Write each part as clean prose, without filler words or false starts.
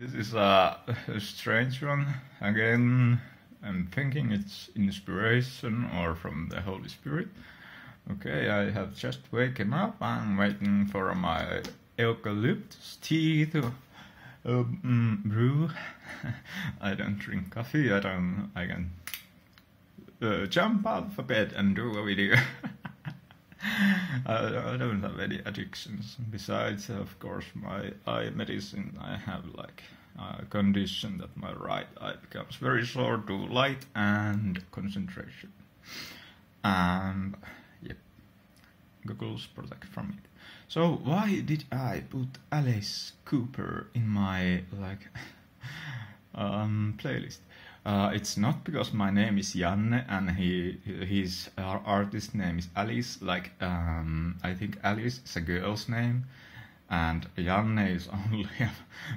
This is a strange one. Again, I'm thinking it's inspiration or from the Holy Spirit. Okay, I have just woken up. I'm waiting for my eucalyptus tea to brew. I don't drink coffee. I can jump out of bed and do a video. I don't have any addictions. Besides, of course, my eye medicine. I have like a condition that my right eye becomes very sore to light and concentration. And yep, goggles protect from it. So why did I put Alice Cooper in my like playlist? It's not because my name is Janne and his artist name is Alice. Like I think Alice is a girl's name, and Janne is only a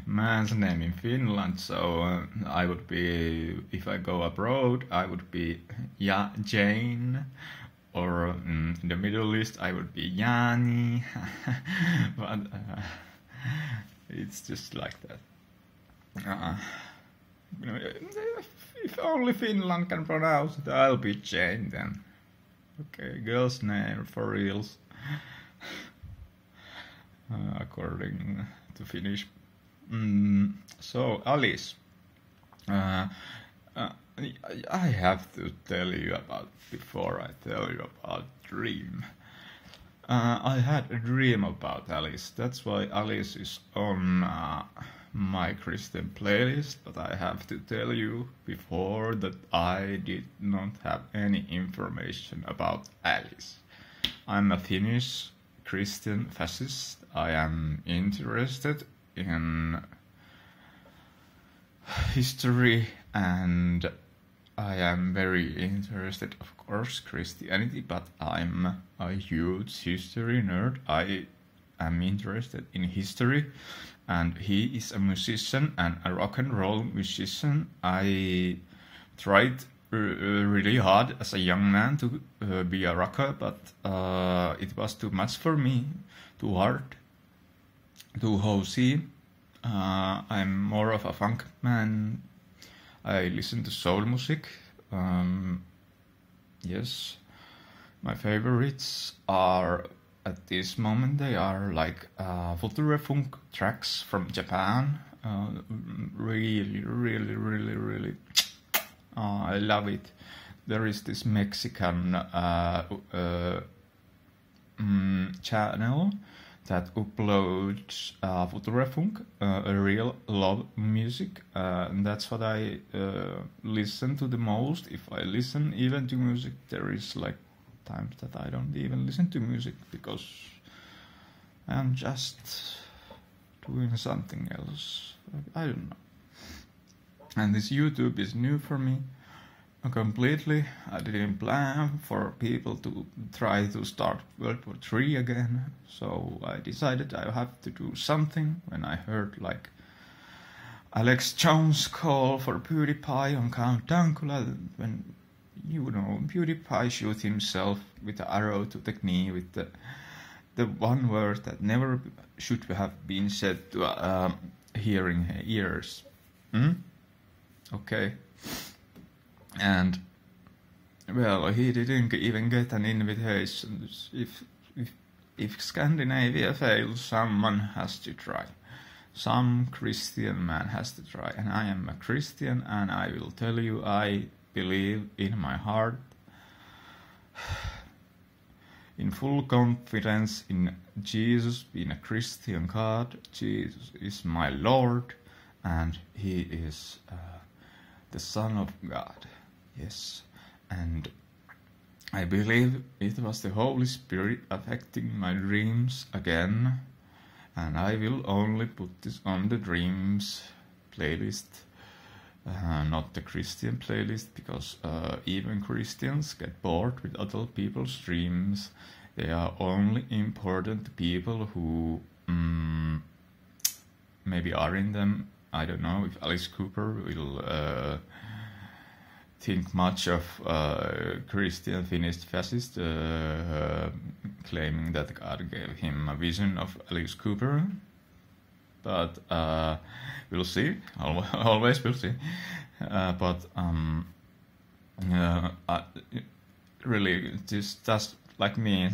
man's name in Finland. So I would be, if I go abroad, I would be Jane, or in the Middle East I would be Jani. But it's just like that. If only Finland can pronounce it, I'll be Jane then. Okay, girl's name for reals. According to Finnish. So, Alice. I have to tell you about, before I tell you about dream. I had a dream about Alice. That's why Alice is on my Christian playlist, but I have to tell you before that I did not have any information about Alice. I'm a Finnish Christian fascist. I am interested in history, and I am very interested, of course, Christianity, but I'm a huge history nerd. I'm interested in history, and he is a musician and a rock and roll musician. I tried really hard as a young man to be a rocker, but it was too much for me, too hard, too housey. I'm more of a funk man. I listen to soul music. Yes, my favorites are, at this moment, they are like Future Funk tracks from Japan. Really. I love it. There is this Mexican channel that uploads Future Funk, real love music. And that's what I listen to the most. If I listen even to music, there is like times that I don't even listen to music because I'm just doing something else. I don't know. And this YouTube is new for me completely. I didn't plan for people to try to start World War III again. So I decided I have to do something when I heard like Alex Jones call for PewDiePie on Count Dunkula, when, you know, PewDiePie shoots himself with the arrow to the knee with the one word that never should have been said to hearing ears. Okay. And, well, he didn't even get an invitation. If Scandinavia fails, someone has to try. Some Christian man has to try. And I am a Christian, and I will tell you, I believe in my heart, in full confidence in Jesus, being a Christian God. Jesus is my Lord, and He is the Son of God. Yes, and I believe it was the Holy Spirit affecting my dreams again, and I will only put this on the dreams playlist. Not the Christian playlist, because even Christians get bored with other people's dreams. They are only important to people who maybe are in them. I don't know if Alice Cooper will think much of Christian Finnish fascist claiming that God gave him a vision of Alice Cooper. but we'll see. Always we'll see. Really, just like me,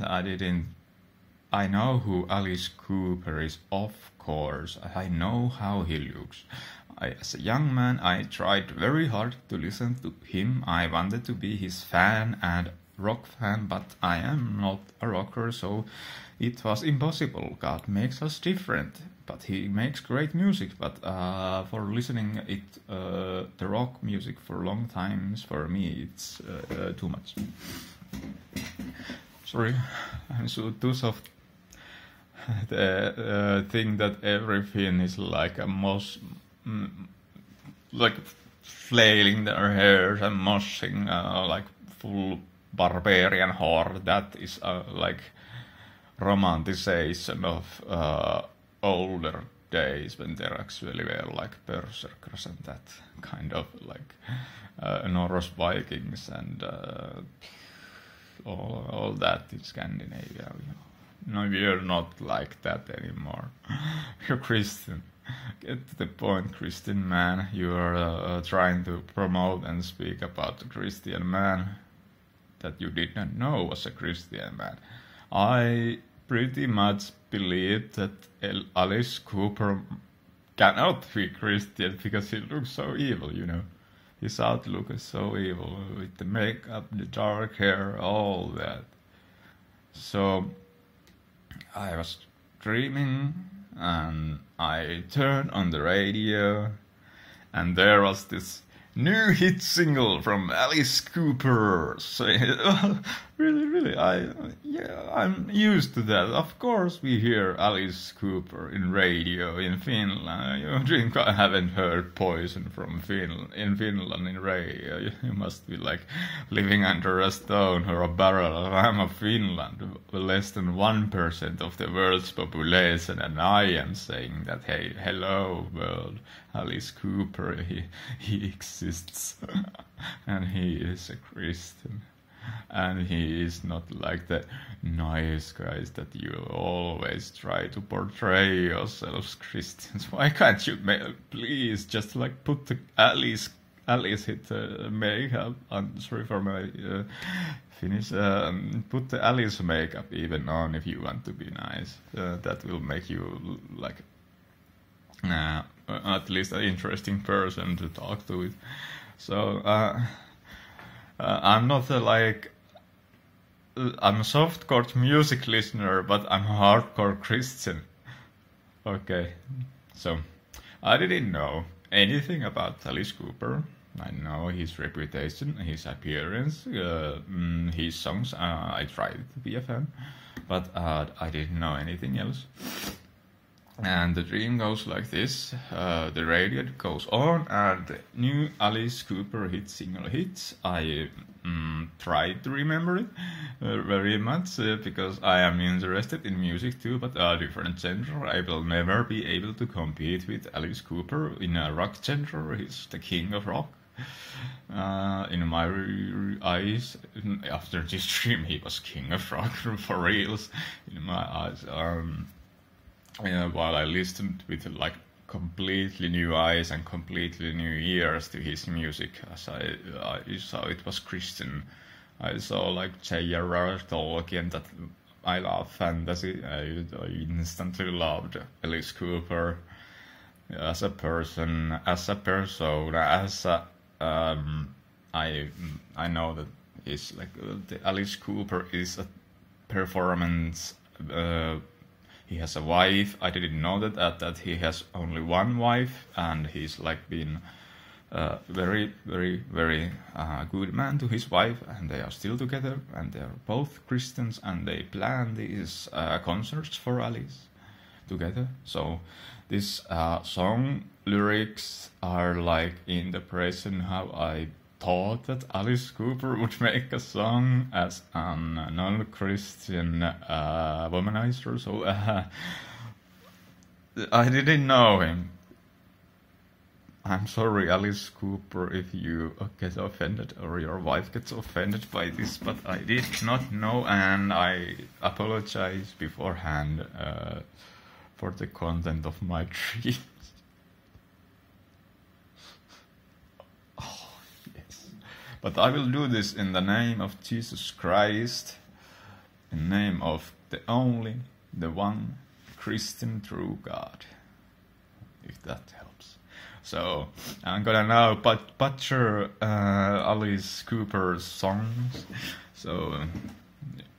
I know who Alice Cooper is, of course. I know how he looks. As a young man, I tried very hard to listen to him. I wanted to be his fan and rock fan, but I am not a rocker, so it was impossible. God makes us different, but he makes great music. But for listening it, the rock music for long times, for me, it's too much. Sorry, I'm so too soft. The thing that everything is like a moss, like flailing their hairs and moshing, like full barbarian horde. That is like romanticization of older days when there actually were like berserkers and that kind of like Norse Vikings and all that in Scandinavia. No, you're not like that anymore. You're Christian. Get to the point, Christian man. You are trying to promote and speak about the Christian man that you did not know was a Christian man. I pretty much believe that Alice Cooper cannot be Christian because he looks so evil, you know. His outlook is so evil, with the makeup, the dark hair, all that. So I was dreaming and I turned on the radio and there was this new hit single from Alice Cooper. So, really, I'm used to that. Of course we hear Alice Cooper in radio in Finland. I haven't heard Poison from Finland in radio. You must be like living under a stone or a barrel. I'm a Finland, less than 1% of the world's population, and I am saying that, hey, hello world, Alice Cooper, he exists, and he is a Christian. And he is not like the nice guys that you always try to portray yourselves Christians. Why can't you please just like put the Alice hit makeup? I'm sorry for my Finnish. Put the Alice makeup even on if you want to be nice. That will make you like at least an interesting person to talk to. It. So. I'm not I'm a softcore music listener, but I'm a hardcore Christian. Okay, so I didn't know anything about Alice Cooper. I know his reputation, his appearance, his songs. I tried to be a fan, but I didn't know anything else. And the dream goes like this, the radio goes on and the new Alice Cooper hit single hits. I tried to remember it very much because I am interested in music too, but a different genre. I will never be able to compete with Alice Cooper in a rock genre. He's the king of rock. In my eyes, after this dream, he was king of rock for reals. In my eyes, while I listened with like completely new eyes and completely new ears to his music, as I saw it was Christian. I saw like J.R.R. Tolkien, that I love fantasy. I instantly loved Alice Cooper as a person, as a persona, as a I know that it's like Alice Cooper is a performance. He has a wife. I didn't know that he has only one wife, and he's like been very, very, very good man to his wife, and they are still together, and they are both Christians, and they plan these concerts for Alice together. So this song lyrics are like in the present how I thought that Alice Cooper would make a song as a non-Christian womanizer, so I didn't know him. I'm sorry, Alice Cooper, if you get offended or your wife gets offended by this, but I did not know, and I apologize beforehand for the content of my dreams. Oh, yes. But I will do this in the name of Jesus Christ, in the name of the only, the one, Christian true God. If that helps. So, I'm gonna now butcher Alice Cooper's songs. So,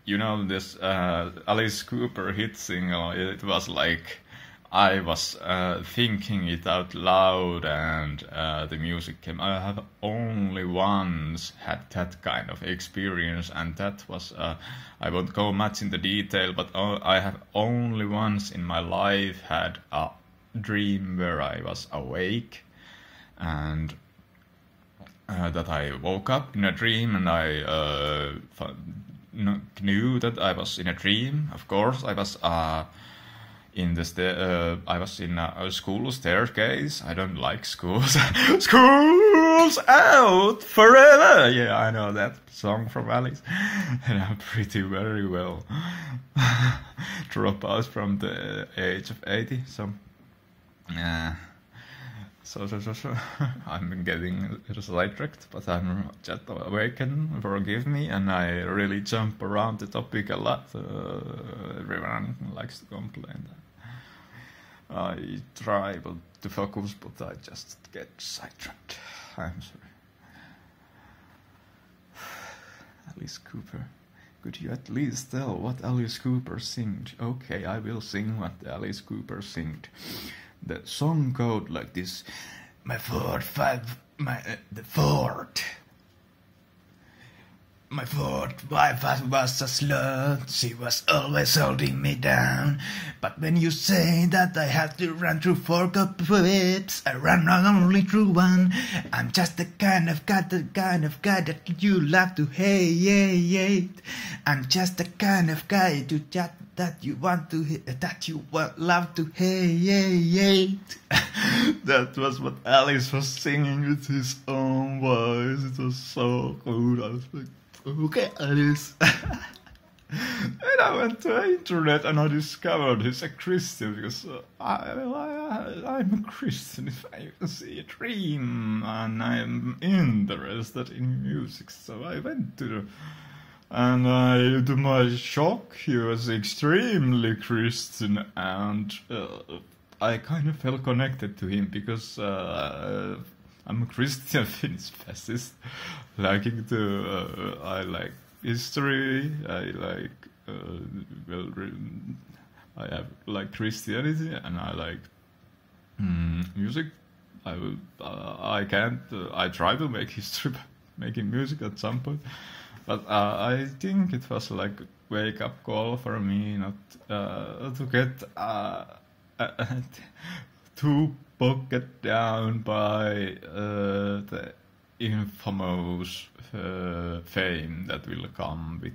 you know, this Alice Cooper hit single, it was like I was thinking it out loud, and the music came. I have only once had that kind of experience, and that was, I won't go much in the detail, but I have only once in my life had a dream where I was awake, and that I woke up in a dream, and I knew that I was in a dream. Of course, I was in a school staircase. I don't like schools. Schools out forever. Yeah, I know that song from Alice, and I'm pretty very well. Drop out from the age of 80. Some. Yeah, so. I'm getting sidetracked, but I'm just awakened, forgive me, and I really jump around the topic a lot. Everyone likes to complain. I try to focus, but I just get sidetracked. I'm sorry. Alice Cooper. Could you at least tell what Alice Cooper singed? Okay, I will sing what Alice Cooper singed. The song goes like this: my fourth wife was a slut. She was always holding me down. But when you say that I have to run through four cobwebs, I run only through one. I'm just the kind of guy that you love to hate. I'm just the kind of guy that you love to hate. That was what Alice was singing with his own voice. It was so cool. I was like, okay, Alice. And I went to the internet and I discovered he's a Christian, because I'm a Christian. If I see a dream and I'm interested in music, so I went to the... And to my shock, he was extremely Christian, and I kind of felt connected to him, because I'm a Christian Finnish fascist, liking to... I like history, I like... I like Christianity, and I like music. I try to make history by making music at some point. But I think it was like a wake-up call for me, not to get too bogged down by the infamous fame that will come with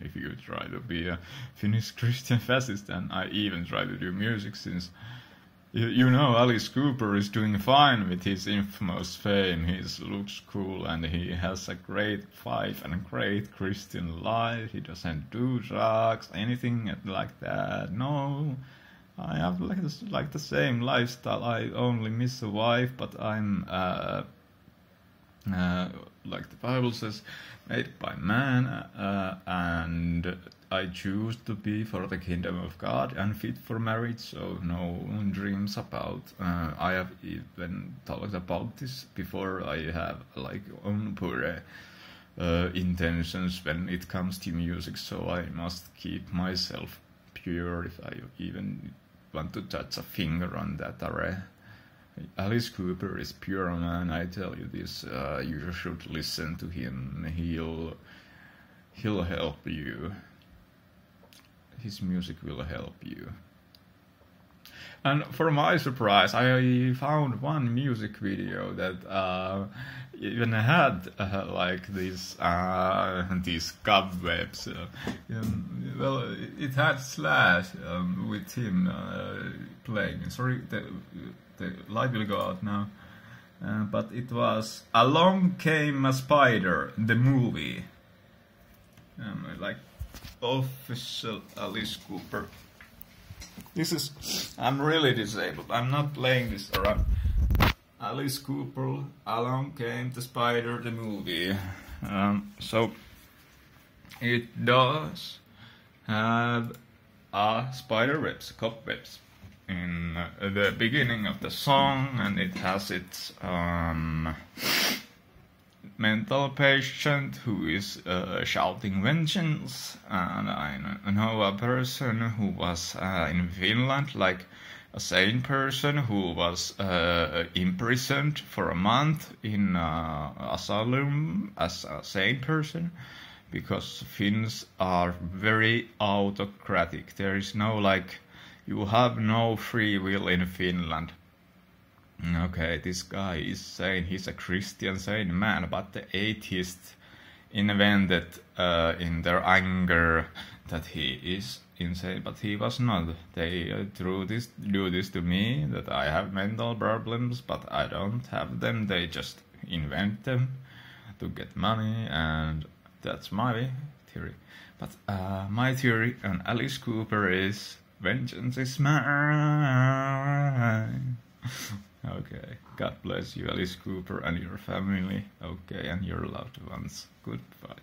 if you try to be a Finnish Christian fascist. And I even try to do music, since you know Alice Cooper is doing fine with his infamous fame. He looks cool and he has a great wife and a great Christian life. He doesn't do drugs, anything like that. No, I have like the same lifestyle. I only miss a wife, but I'm like the Bible says, made by man, and I choose to be for the kingdom of God and fit for marriage, so no dreams about. I have even talked about this before. I have like own poor intentions when it comes to music, so I must keep myself pure if I even want to touch a finger on that array. Alice Cooper is pure, man, I tell you this. You should listen to him. He'll help you. His music will help you. And for my surprise, I found one music video that even had like these cobwebs. Well, it had Slash with him playing. Sorry, the light will go out now. But it was Along Came a Spider, the movie. Like official Alice Cooper This is... I'm really disabled. I'm not playing this around. Alice Cooper, Along Came the Spider, the movie. So it does have spider webs, cobwebs, in the beginning of the song, and it has its mental patient who is shouting vengeance, and I know a person who was in Finland, like a sane person who was imprisoned for a month in asylum as a sane person, because Finns are very autocratic. There is no, like, you have no free will in Finland. Okay, this guy is sane, he's a Christian sane man, but the atheists invented in their anger that he is insane, but he was not. They do this to me, that I have mental problems, but I don't have them. They just invent them to get money, and that's my theory. But my theory on Alice Cooper is vengeance is mine. Okay, God bless you, Alice Cooper, and your family. Okay, and your loved ones. Goodbye.